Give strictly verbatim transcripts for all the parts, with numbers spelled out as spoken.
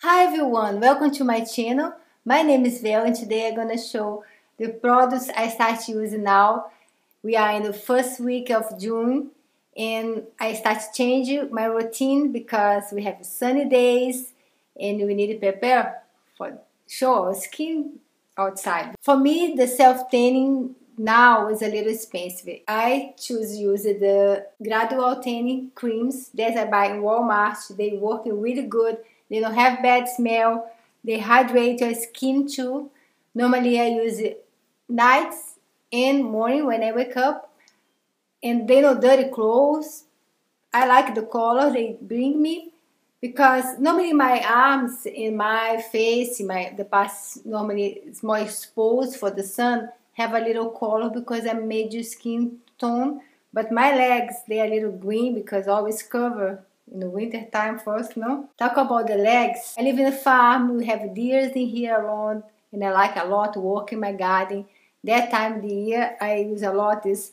Hi everyone, welcome to my channel. My name is Vel and today I'm gonna show the products I start using now. We are in the first week of June and I start changing my routine because we have sunny days and we need to prepare for show our skin outside. For me, the self-tanning now is a little expensive. I choose to use the gradual tanning creams that I buy in Walmart. They work really good. They don't have bad smell, they hydrate your skin too. Normally I use it nights and morning when I wake up. And they don't dirty clothes. I like the color they bring me because normally my arms and my face, my the parts normally it's more exposed for the sun, have a little color because I made your skin tone. But my legs, they are a little green because I always cover in the winter time first, no? Talk about the legs. I live in a farm, we have deers in here around, and I like a lot to work in my garden. That time of the year, I use a lot this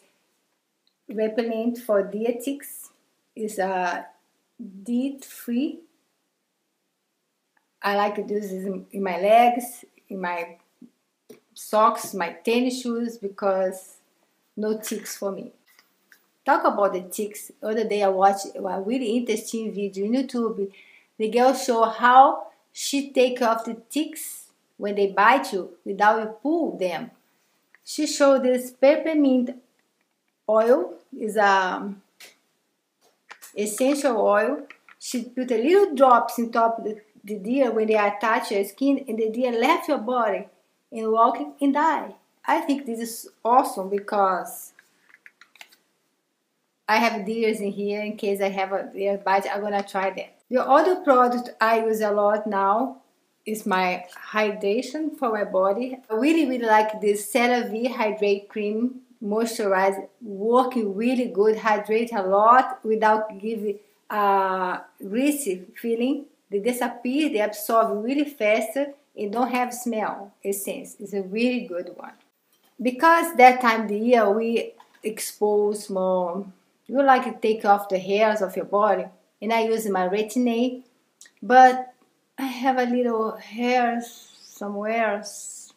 repellent for deer ticks. It's a D three. I like to use this in my legs, in my socks, my tennis shoes, because no ticks for me. Talk about the ticks. The other day I watched a really interesting video on YouTube. The girl showed how she take off the ticks when they bite you without you pull them. She showed this peppermint oil. It's an essential oil. She put a little drops on top of the, the deer when they attach your skin and the deer left your body and walk and die. I think this is awesome because I have deers in here in case I have a deer bite, I'm gonna try that. The other product I use a lot now is my hydration for my body. I really, really like this CeraVe Hydrate Cream Moisturizer. Working really good, hydrate a lot without giving a greasy feeling. They disappear, they absorb really fast and don't have smell, essence. It's a really good one. Because that time of the year we expose more. You like to take off the hairs of your body, and I use my Retin-A, but I have a little hairs somewhere else.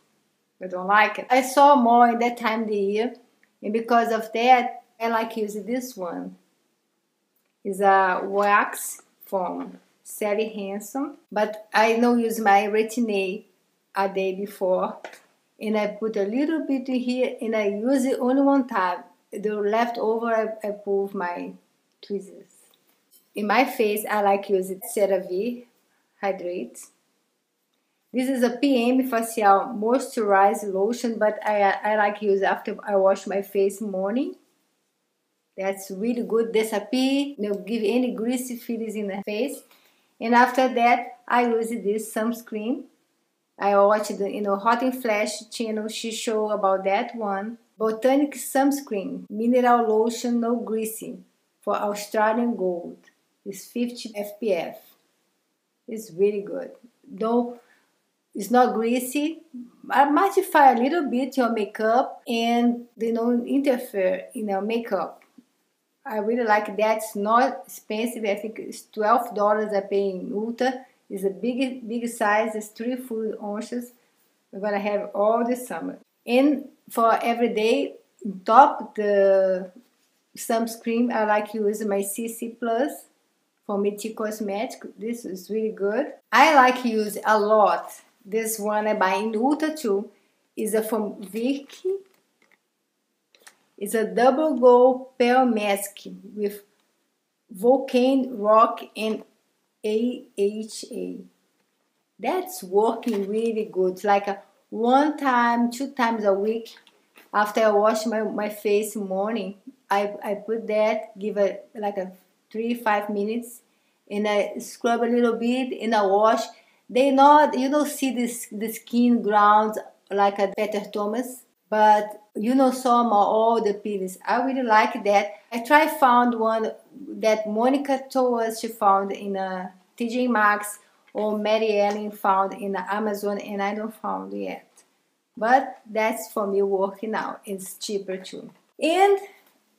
I don't like it. I saw more in that time of the year, and because of that, I like to use this one. It's a wax from Sally Hansen, but I don't use my Retin-A a day before, and I put a little bit in here, and I use it only one time. The leftover, I, I pull my tweezers. In my face, I like using CeraVe Hydrate. This is a P M facial moisturized lotion, but I, I like use after I wash my face morning. That's really good. Disappear, no give any greasy feelings in the face. And after that, I use this sunscreen. I watched the you know Hot and Flash channel. She showed about that one. Botanic sunscreen, mineral lotion, no greasy, for Australian Gold. It's fifty F P F. It's really good. Though it's not greasy, I modify a little bit your makeup and they don't interfere in your makeup. I really like that. It's not expensive. I think it's twelve dollars I pay in Ulta. It's a big, big size. It's three full ounces. We're gonna have all the summer. And for every day, top the sunscreen, I like to use my C C Plus from Vichy Cosmetic. This is really good. I like to use a lot. This one I buy in Ulta too. Is a from Vichy. It's a double gold pearl mask with volcanic rock and A H A. That's working really good. It's like a one time, two times a week, after I wash my, my face in the morning, I, I put that, give it like a three, five minutes, and I scrub a little bit, and I wash. They not, you don't see this the skin grounds like a Peter Thomas, but you know some or all the peelings. I really like that. I try found one that Monica Torres she found in a T J Maxx, or Mary Ellen found in the Amazon and I don't found yet. But that's for me working out. It's cheaper too. And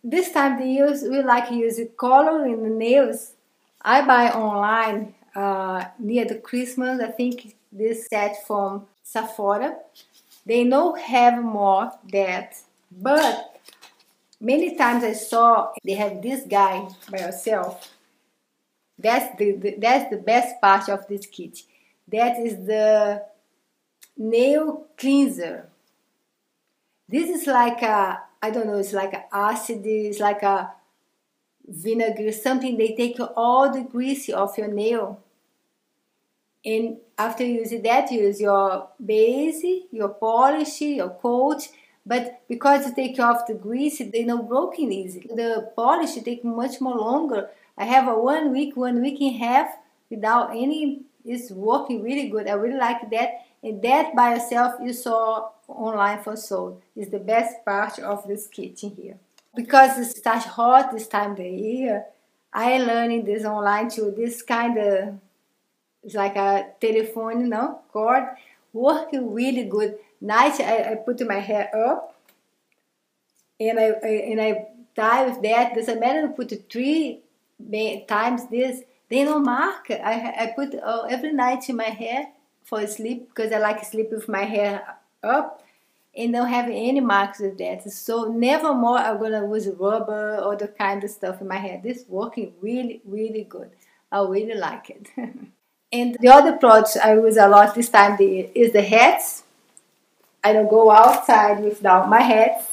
this time the use we like to use color in the nails. I buy online uh, near the Christmas, I think this set from Sephora. They don't have more that, but many times I saw they have this guy by yourself. That's the, the, that's the best part of this kit. That is the nail cleanser. This is like a, I don't know, it's like an acid, it's like a vinegar, something. They take all the grease off your nail. And after you use that, you use your base, your polish, your coat. But because you take off the grease, they don't break easily. The polish takes much more longer. I have a one week, one week and a half without any. It's working really good. I really like that. And that by yourself you saw online for sold. It's the best part of this kit here. Because it starts hot this time of the year, I learned this online too. This kind of, it's like a telephone, you know, cord. Working really good. Night I, I put my hair up and I, I and I tie with that. Doesn't matter if I put three times this. They don't mark. I, I put uh, every night in my hair for sleep because I like to sleep with my hair up and don't have any marks with that. So never more I'm going to use rubber or the kind of stuff in my hair. This is working really, really good. I really like it. And the other products I use a lot this time of the year is the hats. I don't go outside without my hats.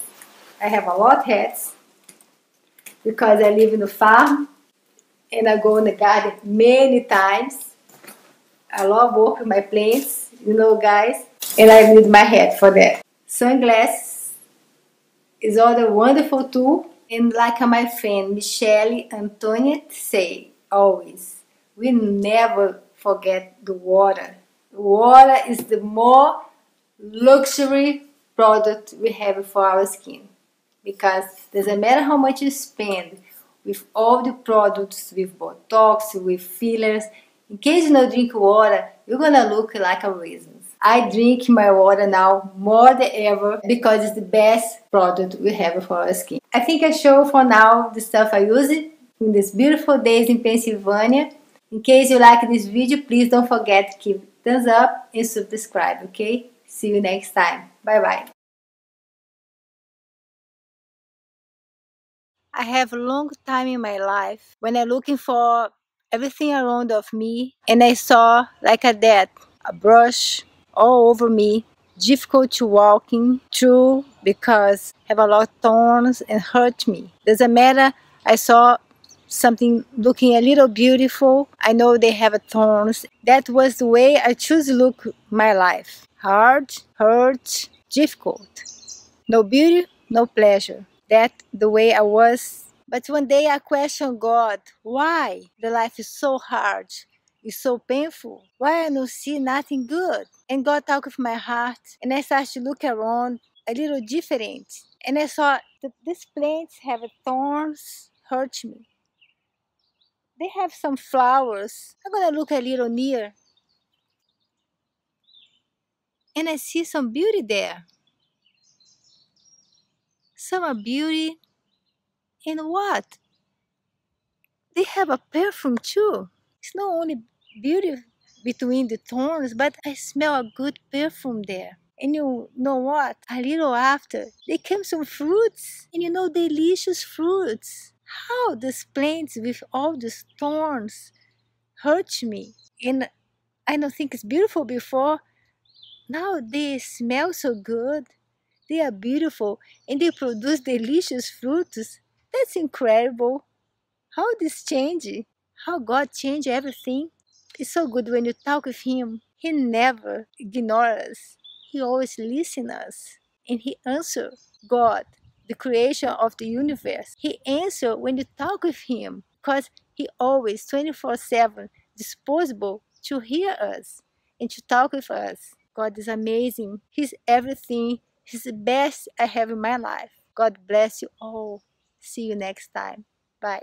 I have a lot of hats because I live in a farm. And I go in the garden many times. I love working with my plants, you know, guys. And I need my hat for that. Sunglasses is other wonderful tool. And like my friend Michelle Antoinette say always, we never forget the water. Water is the more luxury product we have for our skin. Because it doesn't matter how much you spend, with all the products, with Botox, with fillers. In case you don't drink water, you're gonna look like a raisin. I drink my water now more than ever because it's the best product we have for our skin. I think I show for now the stuff I use in these beautiful days in Pennsylvania. In case you like this video, please don't forget to give a thumbs up and subscribe, okay? See you next time. Bye-bye. I have a long time in my life when I'm looking for everything around of me and I saw like a that, a brush all over me, difficult to walking through because I have a lot of thorns and hurt me. Doesn't matter, I saw something looking a little beautiful, I know they have thorns. That was the way I choose to look my life. Hard, hurt, difficult. No beauty, no pleasure. That's the way I was. But one day I questioned God, why the life is so hard, it's so painful, why I don't see nothing good? And God talked with my heart and I started to look around a little different. And I saw that these plants have thorns, hurt me. They have some flowers, I'm gonna look a little near. And I see some beauty there. Some are beauty, and what? They have a perfume too. It's not only beauty between the thorns, but I smell a good perfume there. And you know what? A little after, there came some fruits, and you know, delicious fruits. How these plants with all these thorns hurt me. And I don't think it's beautiful before. Now they smell so good. They are beautiful and they produce delicious fruits. That's incredible. How this change, how God changed everything. It's so good when you talk with Him. He never ignores us. He always listens to us. And He answers. God, the creation of the universe, He answers when you talk with Him. Because He always, twenty-four seven, disposable to hear us and to talk with us. God is amazing. He's everything. It's the best I have in my life. God bless you all. See you next time. Bye.